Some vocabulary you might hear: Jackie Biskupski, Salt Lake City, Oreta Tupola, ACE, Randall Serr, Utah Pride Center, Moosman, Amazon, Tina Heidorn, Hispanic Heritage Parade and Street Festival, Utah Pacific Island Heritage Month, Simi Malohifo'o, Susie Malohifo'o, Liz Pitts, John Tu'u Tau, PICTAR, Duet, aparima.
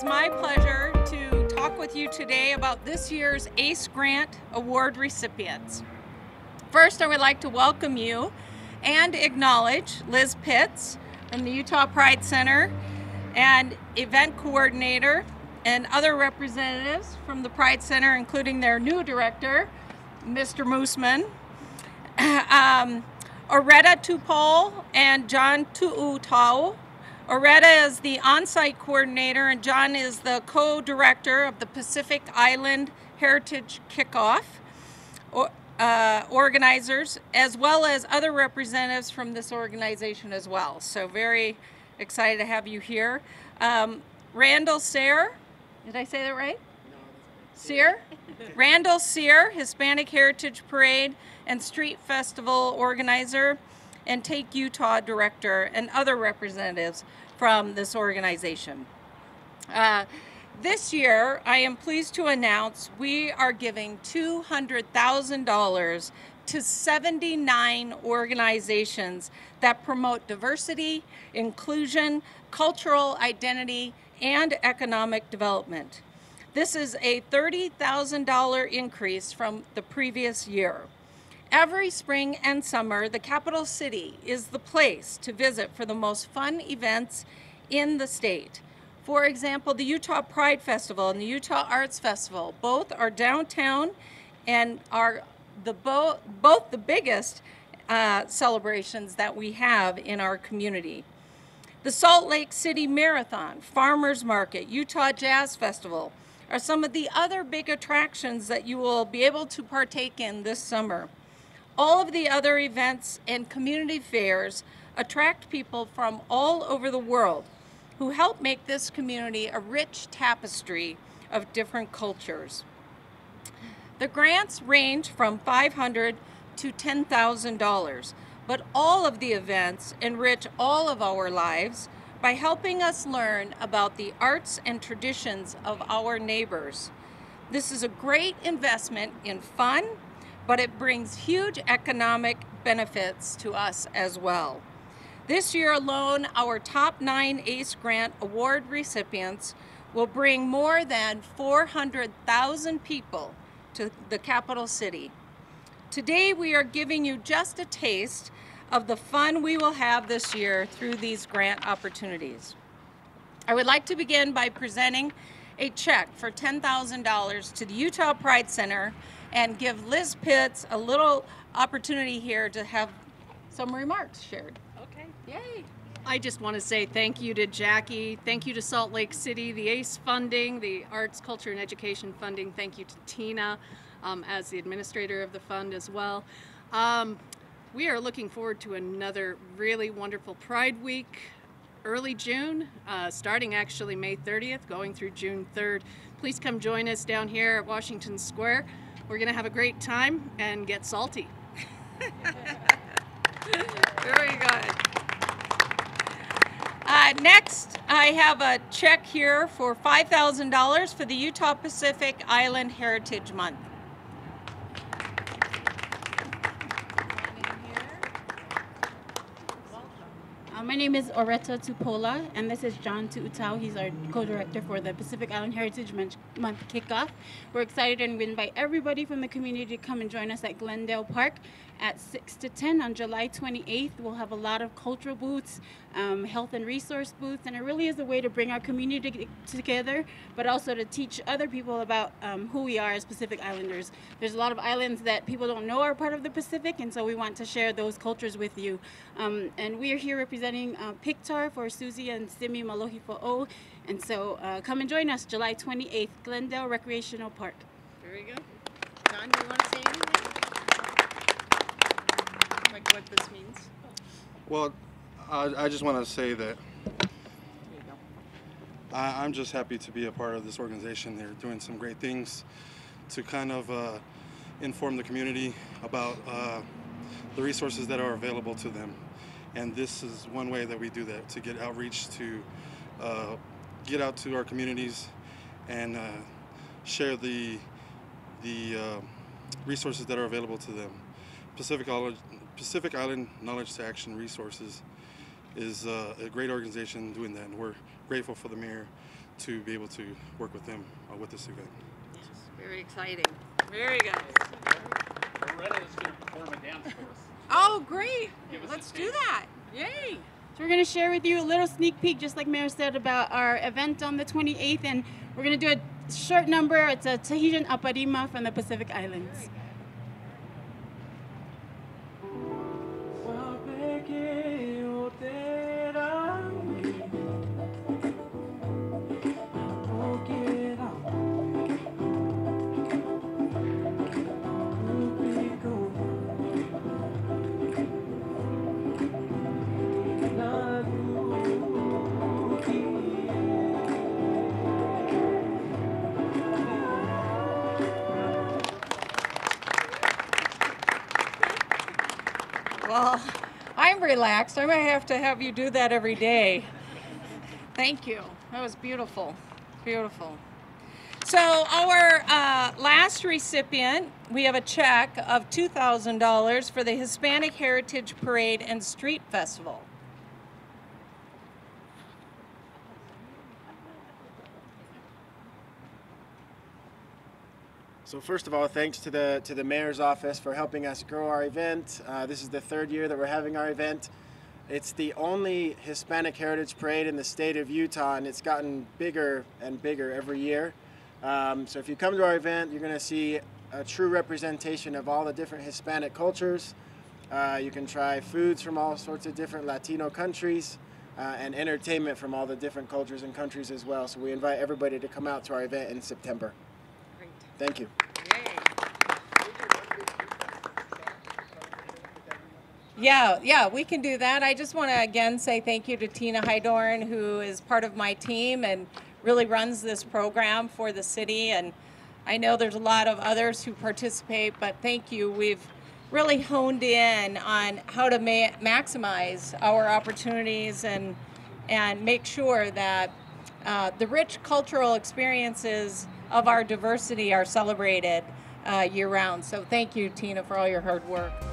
is my pleasure to talk with you today about this year's ACE Grant Award recipients. First, I would like to welcome you and acknowledge Liz Pitts from the Utah Pride Center and event coordinator and other representatives from the Pride Center, including their new director, Mr. Moosman, Oreta Tupola and John Tu'u Tau. Oreta is the on-site coordinator and John is the co-director of the Pacific Island Heritage Kickoff organizers, as well as other representatives from this organization as well. So very excited to have you here. Randall Serr, did I say that right? No. Serr? Randall Serr, Hispanic Heritage Parade and Street Festival organizer and Take Utah director, and other representatives from this organization. This year, I am pleased to announce we are giving $200,000 to 79 organizations that promote diversity, inclusion, cultural identity, and economic development. This is a $30,000 increase from the previous year. Every spring and summer, the capital city is the place to visit for the most fun events in the state. For example, the Utah Pride Festival and the Utah Arts Festival, both are downtown and are both the biggest celebrations that we have in our community. The Salt Lake City Marathon, Farmers Market, Utah Jazz Festival are some of the other big attractions that you will be able to partake in this summer. All of the other events and community fairs attract people from all over the world who help make this community a rich tapestry of different cultures. The grants range from $500 to $10,000, but all of the events enrich all of our lives by helping us learn about the arts and traditions of our neighbors. This is a great investment in fun, but it brings huge economic benefits to us as well. This year alone, our top 9 ACE Grant Award recipients will bring more than 400,000 people to the capital city. Today, we are giving you just a taste of the fun we will have this year through these grant opportunities. I would like to begin by presenting a check for $10,000 to the Utah Pride Center and give Liz Pitts a little opportunity here to have some remarks shared. Yay. I just want to say thank you to Jackie, thank you to Salt Lake City, the ACE funding, the Arts, Culture, and Education funding. Thank you to Tina as the administrator of the fund as well. We are looking forward to another really wonderful Pride Week, early June, starting actually May 30th, going through June 3rd. Please come join us down here at Washington Square. We're going to have a great time and get salty. Very good. Next, I have a check here for $5,000 for the Utah Pacific Island Heritage Month. My name is Oreta Tupola, and this is John Tu'u Tau. He's our co-director for the Pacific Island Heritage Month Kickoff. We're excited and we invite everybody from the community to come and join us at Glendale Park at 6 to 10 on July 28th. We'll have a lot of cultural booths, health and resource booths, and it really is a way to bring our community together, but also to teach other people about who we are as Pacific Islanders. There's a lot of islands that people don't know are part of the Pacific, and so we want to share those cultures with you. And we are here representing PICTAR for Susie and Simi Malohifo'o, and so come and join us July 28th, Glendale Recreational Park. There we go. John, do you want to say anything? Like what this means? Well, I just want to say that I'm just happy to be a part of this organization. They're doing some great things to kind of inform the community about the resources that are available to them. And this is one way that we do that, to get outreach, to get out to our communities and share the resources that are available to them. Pacific Island Knowledge to Action Resources is a great organization doing that, and we're grateful for the mayor to be able to work with them with this event. Yes, very exciting. Very good. Oreta is going to perform a dance for us. Oh, great. Let's do that. Yay. So we're going to share with you a little sneak peek, just like Mayor said, about our event on the 28th. And we're going to do a short number. It's a Tahitian aparima from the Pacific Islands. Well, I'm relaxed. I might have to have you do that every day. Thank you. That was beautiful. Beautiful. So our last recipient, we have a check of $2,000 for the Hispanic Heritage Parade and Street Festival. So first of all, thanks to the mayor's office for helping us grow our event. This is the third year that we're having our event. It's the only Hispanic Heritage Parade in the state of Utah, and it's gotten bigger and bigger every year. So if you come to our event, you're going to see a true representation of all the different Hispanic cultures. You can try foods from all sorts of different Latino countries and entertainment from all the different cultures and countries as well. So we invite everybody to come out to our event in September. Thank you. Yeah, we can do that. I just want to again say thank you to Tina Heidorn, who is part of my team and really runs this program for the city. And I know there's a lot of others who participate, but thank you. We've really honed in on how to maximize our opportunities and make sure that the rich cultural experiences of our diversity are celebrated year round. So thank you, Tina, for all your hard work.